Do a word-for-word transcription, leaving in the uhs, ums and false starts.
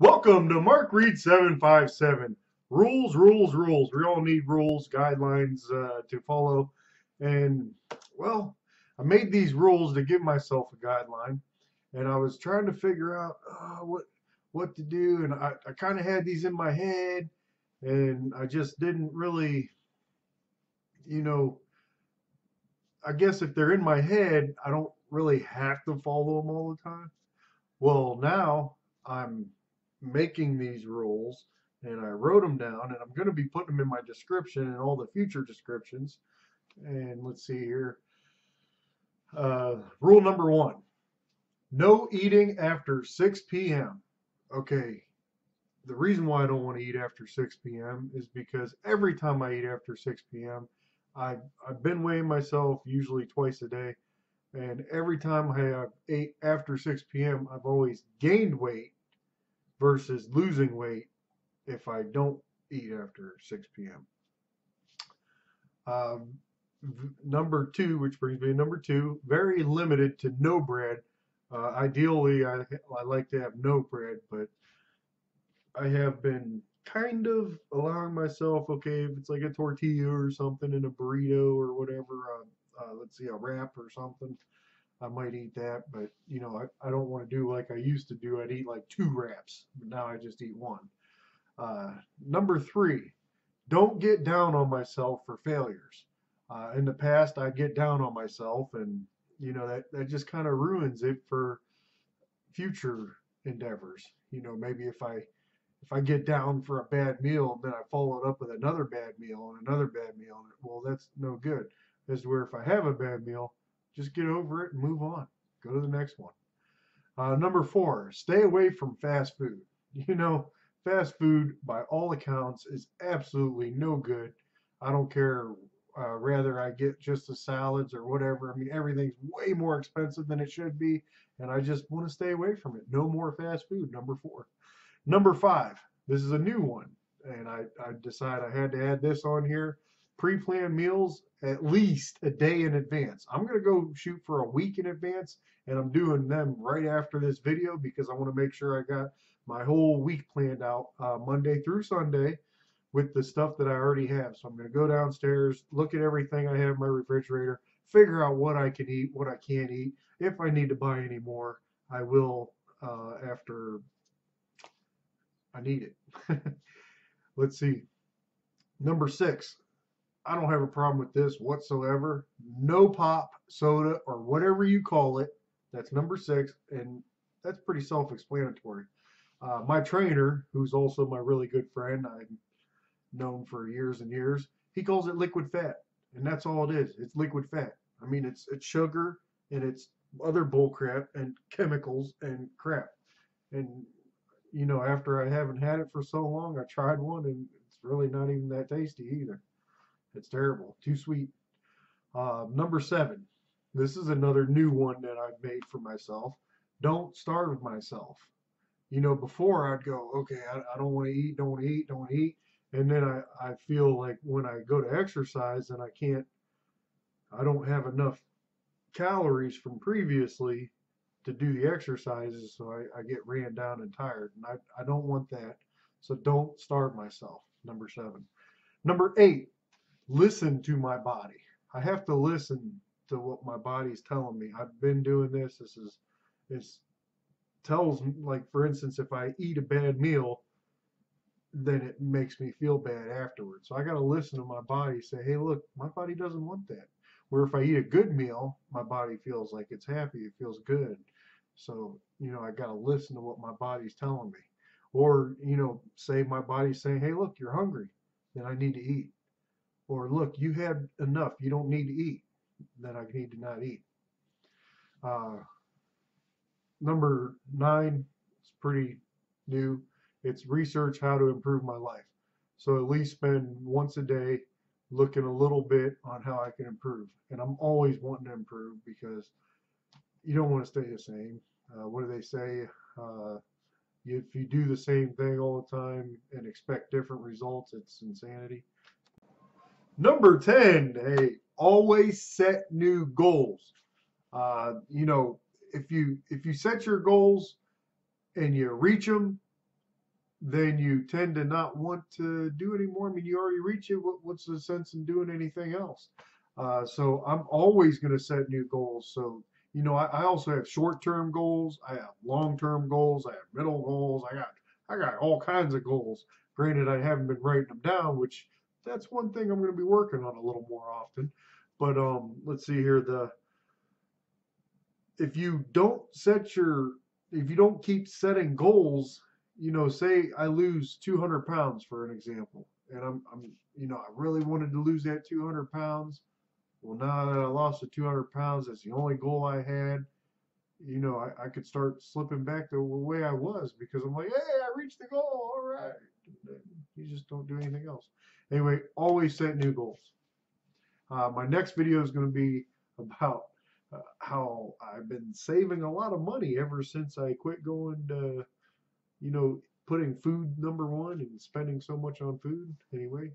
Welcome to Mark Reed seven five seven. Rules, rules, rules. We all need rules, guidelines uh, to follow. And, well, I made these rules to give myself a guideline. And I was trying to figure out uh, what what to do. And I, I kind of had these in my head. And I just didn't really, you know, I guess if they're in my head, I don't really have to follow them all the time. Well, now I'm making these rules, and I wrote them down, and I'm going to be putting them in my description and all the future descriptions. And let's see here. Uh, rule number one, no eating after six P M Okay, the reason why I don't want to eat after six P M is because every time I eat after six P M, I've, I've been weighing myself usually twice a day, and every time I have ate after six P M, I've always gained weight versus losing weight if I don't eat after six P M Um, number two, which brings me to number two, very limited to no bread. Uh, ideally, I, I like to have no bread, but I have been kind of allowing myself, okay, if it's like a tortilla or something in a burrito or whatever, uh, uh, let's see, a wrap or something, I might eat that, but, you know, I, I don't want to do like I used to do. I'd eat like two wraps, but now I just eat one. Uh, number three, don't get down on myself for failures. Uh, in the past, I'd get down on myself, and, you know, that, that just kind of ruins it for future endeavors. You know, maybe if I, if I get down for a bad meal, then I follow it up with another bad meal and another bad meal. And, well, that's no good. As to where if I have a bad meal, just get over it and move on. Go to the next one. Uh, number four, stay away from fast food. You know, fast food, by all accounts, is absolutely no good. I don't care. Uh, rather, I get just the salads or whatever. I mean, everything's way more expensive than it should be, and I just want to stay away from it. No more fast food, number four. Number five, this is a new one, and I, I decide I had to add this on here. Pre-planned meals at least a day in advance. I'm going to go shoot for a week in advance, and I'm doing them right after this video because I want to make sure I got my whole week planned out uh, Monday through Sunday with the stuff that I already have. So I'm going to go downstairs, look at everything I have in my refrigerator, figure out what I can eat, what I can't eat. If I need to buy any more, I will uh, after I need it. Let's see. Number six. I don't have a problem with this whatsoever. No pop, soda, or whatever you call it. That's number six, and that's pretty self-explanatory. Uh, my trainer, who's also my really good friend, I've known for years and years, he calls it liquid fat, and that's all it is. It's liquid fat. I mean, it's, it's sugar, and it's other bull crap, and chemicals, and crap. And, you know, after I haven't had it for so long, I tried one, and it's really not even that tasty either. It's terrible. Too sweet. Uh, number seven. This is another new one that I've made for myself. Don't starve myself. You know, before I'd go, okay, I, I don't want to eat, don't want to eat, don't want to eat. And then I, I feel like when I go to exercise and I can't, I don't have enough calories from previously to do the exercises, so I, I get ran down and tired. And I, I don't want that. So don't starve myself. Number seven. Number eight. Listen to my body. I have to listen to what my body's telling me. I've been doing this. This is, it's tells me, like, for instance, if I eat a bad meal, then it makes me feel bad afterwards. So I got to listen to my body, say, hey, look, my body doesn't want that. Where if I eat a good meal, my body feels like it's happy. It feels good. So, you know, I got to listen to what my body's telling me. Or, you know, say my body's saying, hey, look, you're hungry. Then I need to eat. Or, look, you had enough. You don't need to eat. Then I need to not eat. Uh, number nine is pretty new. It's research how to improve my life. So at least spend once a day looking a little bit on how I can improve. And I'm always wanting to improve because you don't want to stay the same. Uh, what do they say? Uh, if you do the same thing all the time and expect different results, it's insanity. Number ten, hey, always set new goals. Uh, you know, if you if you set your goals and you reach them, then you tend to not want to do any more. I mean, you already reach it. What, what's the sense in doing anything else? Uh, so I'm always going to set new goals. So, you know, I, I also have short-term goals. I have long-term goals. I have middle goals. I got, I got all kinds of goals. Granted, I haven't been writing them down, which that's one thing I'm going to be working on a little more often. But um, let's see here. The if you don't set your, if you don't keep setting goals, you know, say I lose two hundred pounds for an example, and I'm, I'm, you know, I really wanted to lose that two hundred pounds. Well, now that I lost the two hundred pounds, that's the only goal I had. You know, I, I could start slipping back the way I was because I'm like, hey, I reached the goal. All right. You just don't do anything else. Anyway, always set new goals. Uh, my next video is going to be about uh, how I've been saving a lot of money ever since I quit going to, you know, putting food number one and spending so much on food. Anyway.